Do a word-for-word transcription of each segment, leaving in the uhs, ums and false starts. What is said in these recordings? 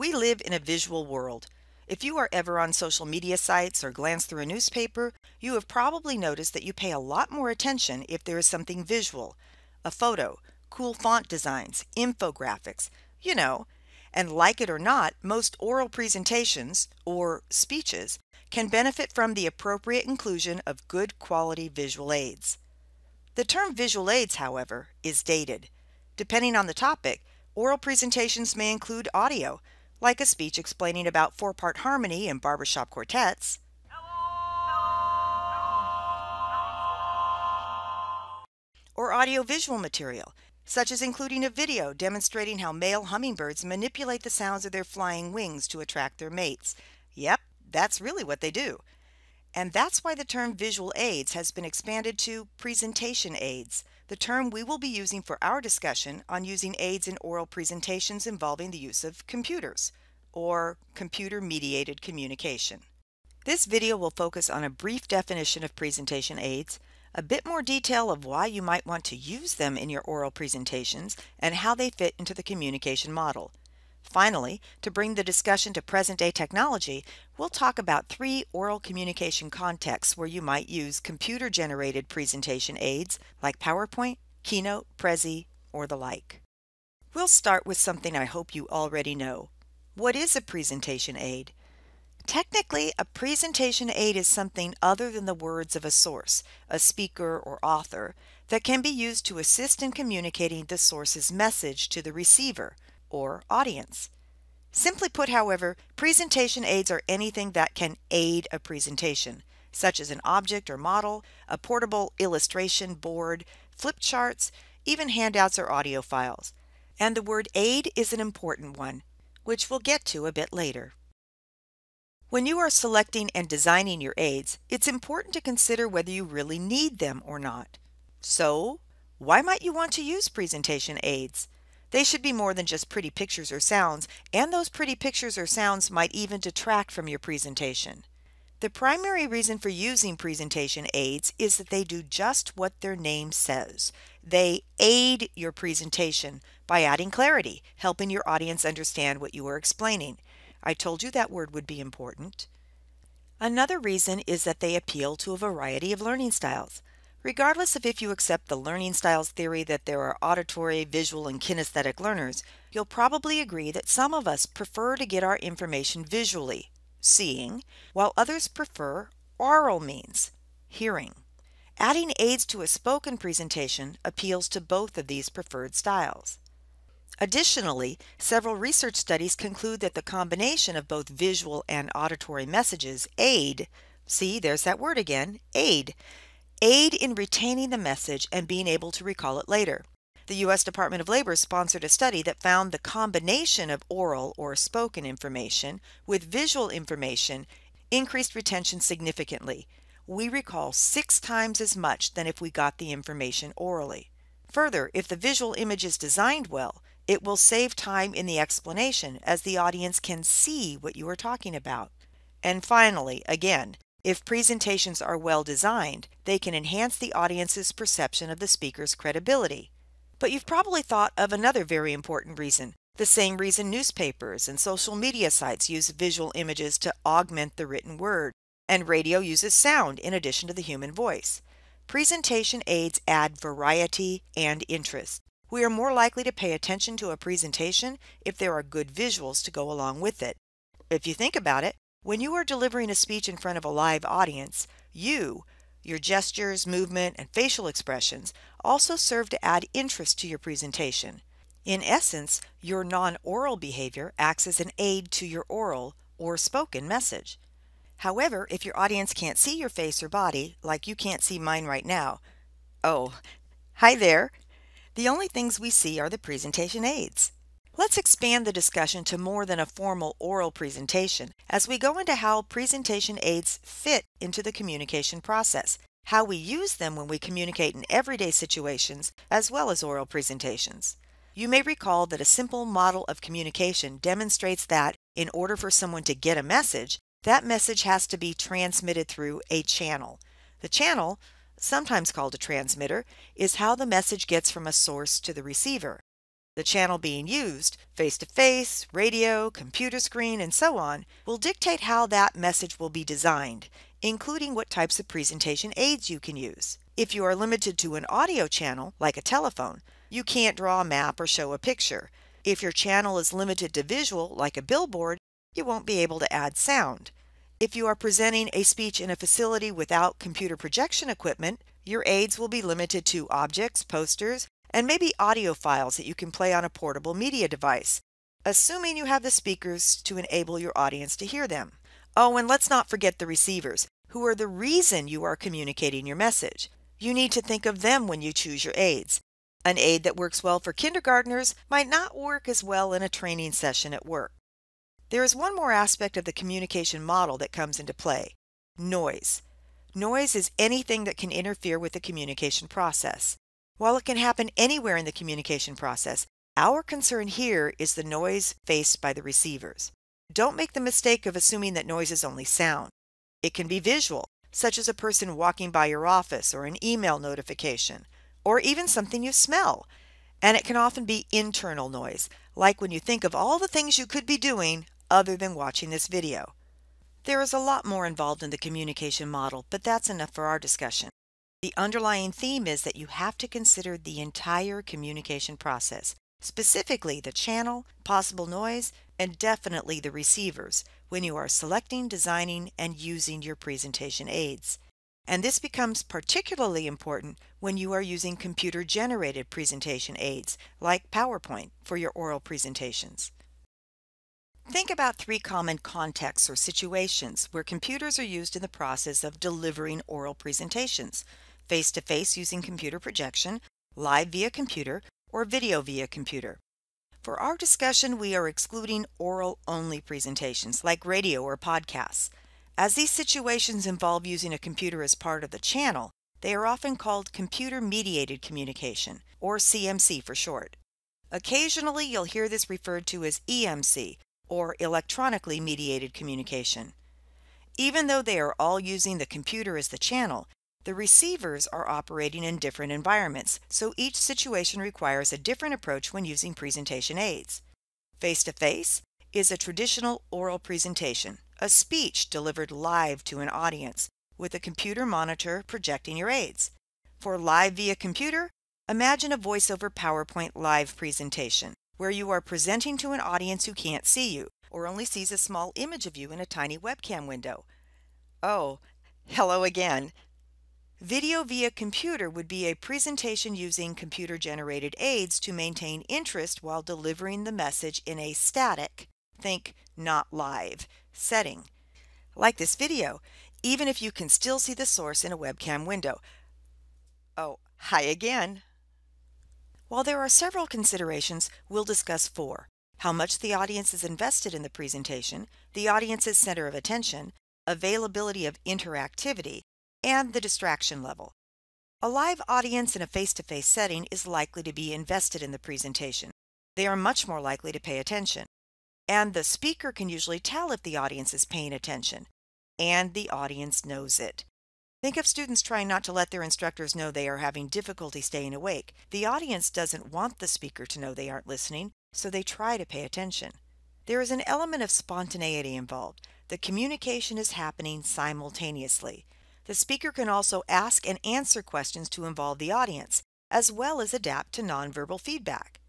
We live in a visual world. If you are ever on social media sites or glance through a newspaper, you have probably noticed that you pay a lot more attention if there is something visual. A photo, cool font designs, infographics, you know. And like it or not, most oral presentations, or speeches, can benefit from the appropriate inclusion of good quality visual aids. The term visual aids, however, is dated. Depending on the topic, oral presentations may include audio, like a speech explaining about four-part harmony in barbershop quartets, or audiovisual material, such as including a video demonstrating how male hummingbirds manipulate the sounds of their flying wings to attract their mates. Yep, that's really what they do. And that's why the term visual aids has been expanded to presentation aids, the term we will be using for our discussion on using aids in oral presentations involving the use of computers, or computer-mediated communication. This video will focus on a brief definition of presentation aids, a bit more detail of why you might want to use them in your oral presentations, and how they fit into the communication model. Finally, to bring the discussion to present-day technology, we'll talk about three oral communication contexts where you might use computer-generated presentation aids like PowerPoint, Keynote, Prezi, or the like. We'll start with something I hope you already know. What is a presentation aid? Technically, a presentation aid is something other than the words of a source, a speaker or author, that can be used to assist in communicating the source's message to the receiver, or audience. Simply put, however, presentation aids are anything that can aid a presentation, such as an object or model, a portable illustration board, flip charts, even handouts or audio files. And the word aid is an important one, which we'll get to a bit later. When you are selecting and designing your aids, it's important to consider whether you really need them or not. So, why might you want to use presentation aids? They should be more than just pretty pictures or sounds, and those pretty pictures or sounds might even detract from your presentation. The primary reason for using presentation aids is that they do just what their name says. They aid your presentation by adding clarity, helping your audience understand what you are explaining. I told you that word would be important. Another reason is that they appeal to a variety of learning styles. Regardless of if you accept the learning styles theory that there are auditory, visual, and kinesthetic learners, you'll probably agree that some of us prefer to get our information visually, seeing, while others prefer oral means, hearing. Adding aids to a spoken presentation appeals to both of these preferred styles. Additionally, several research studies conclude that the combination of both visual and auditory messages aid, see, there's that word again, aid, aid in retaining the message and being able to recall it later. The U S Department of Labor sponsored a study that found the combination of oral or spoken information with visual information increased retention significantly. We recall six times as much than if we got the information orally. Further, if the visual image is designed well, it will save time in the explanation as the audience can see what you are talking about. And finally, again, if presentations are well designed, they can enhance the audience's perception of the speaker's credibility. But you've probably thought of another very important reason, the same reason newspapers and social media sites use visual images to augment the written word, and radio uses sound in addition to the human voice. Presentation aids add variety and interest. We are more likely to pay attention to a presentation if there are good visuals to go along with it. If you think about it, when you are delivering a speech in front of a live audience, you, your gestures, movement, and facial expressions also serve to add interest to your presentation. In essence, your non-oral behavior acts as an aid to your oral or spoken message. However, if your audience can't see your face or body, like you can't see mine right now, oh, hi there, the only things we see are the presentation aids. Let's expand the discussion to more than a formal oral presentation as we go into how presentation aids fit into the communication process, how we use them when we communicate in everyday situations as well as oral presentations. You may recall that a simple model of communication demonstrates that in order for someone to get a message, that message has to be transmitted through a channel. The channel, sometimes called a transmitter, is how the message gets from a source to the receiver. The channel being used, face-to-face, radio, computer screen, and so on, will dictate how that message will be designed, including what types of presentation aids you can use. If you are limited to an audio channel, like a telephone, you can't draw a map or show a picture. If your channel is limited to visual, like a billboard, you won't be able to add sound. If you are presenting a speech in a facility without computer projection equipment, your aids will be limited to objects, posters, and maybe audio files that you can play on a portable media device, assuming you have the speakers to enable your audience to hear them. Oh, and let's not forget the receivers, who are the reason you are communicating your message. You need to think of them when you choose your aids. An aid that works well for kindergartners might not work as well in a training session at work. There is one more aspect of the communication model that comes into play: noise. Noise is anything that can interfere with the communication process. While it can happen anywhere in the communication process, our concern here is the noise faced by the receivers. Don't make the mistake of assuming that noise is only sound. It can be visual, such as a person walking by your office or an email notification, or even something you smell. And it can often be internal noise, like when you think of all the things you could be doing other than watching this video. There is a lot more involved in the communication model, but that's enough for our discussion. The underlying theme is that you have to consider the entire communication process, specifically the channel, possible noise, and definitely the receivers when you are selecting, designing, and using your presentation aids. And this becomes particularly important when you are using computer-generated presentation aids, like PowerPoint, for your oral presentations. Think about three common contexts or situations where computers are used in the process of delivering oral presentations: face-to-face using computer projection, live via computer, or video via computer. For our discussion, we are excluding oral-only presentations like radio or podcasts. As these situations involve using a computer as part of the channel, they are often called computer-mediated communication, or C M C for short. Occasionally, you'll hear this referred to as E M C, or electronically mediated communication. Even though they are all using the computer as the channel, the receivers are operating in different environments, so each situation requires a different approach when using presentation aids. Face-to-face is a traditional oral presentation, a speech delivered live to an audience, with a computer monitor projecting your aids. For live via computer, imagine a voiceover PowerPoint live presentation, where you are presenting to an audience who can't see you, or only sees a small image of you in a tiny webcam window. Oh, hello again. Video via computer would be a presentation using computer-generated aids to maintain interest while delivering the message in a static, think not live, setting. Like this video, even if you can still see the source in a webcam window. Oh, hi again. While there are several considerations, we'll discuss four: how much the audience is invested in the presentation, the audience's center of attention, availability of interactivity, and the distraction level. A live audience in a face-to-face setting is likely to be invested in the presentation. They are much more likely to pay attention. And the speaker can usually tell if the audience is paying attention. And the audience knows it. Think of students trying not to let their instructors know they are having difficulty staying awake. The audience doesn't want the speaker to know they aren't listening, so they try to pay attention. There is an element of spontaneity involved. The communication is happening simultaneously. The speaker can also ask and answer questions to involve the audience, as well as adapt to nonverbal feedback.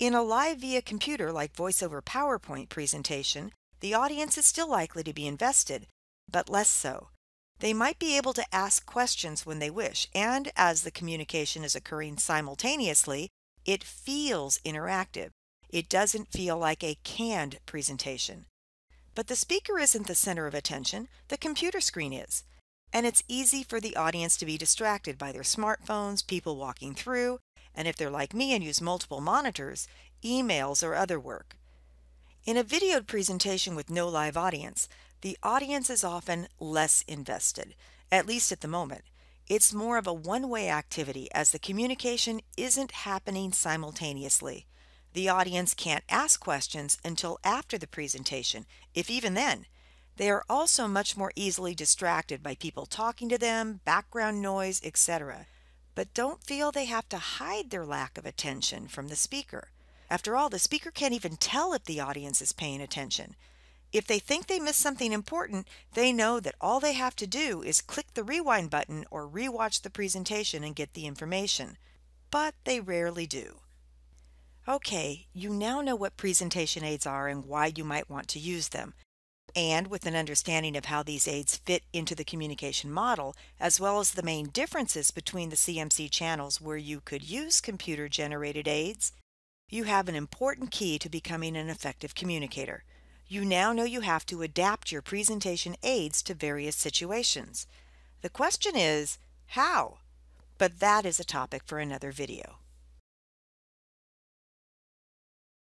In a live via computer like voiceover PowerPoint presentation, the audience is still likely to be invested, but less so. They might be able to ask questions when they wish, and as the communication is occurring simultaneously, it feels interactive. It doesn't feel like a canned presentation. But the speaker isn't the center of attention, the computer screen is. And it's easy for the audience to be distracted by their smartphones, people walking through, and if they're like me and use multiple monitors, emails or other work. In a videoed presentation with no live audience, the audience is often less invested, at least at the moment. It's more of a one-way activity, as the communication isn't happening simultaneously. The audience can't ask questions until after the presentation, if even then. They are also much more easily distracted by people talking to them, background noise, et cetera. but don't feel they have to hide their lack of attention from the speaker. After all, the speaker can't even tell if the audience is paying attention. If they think they missed something important, they know that all they have to do is click the rewind button or rewatch the presentation and get the information. But they rarely do. Okay, you now know what presentation aids are and why you might want to use them. And with an understanding of how these aids fit into the communication model, as well as the main differences between the C M C channels where you could use computer-generated aids, you have an important key to becoming an effective communicator. You now know you have to adapt your presentation aids to various situations. The question is, how? But that is a topic for another video.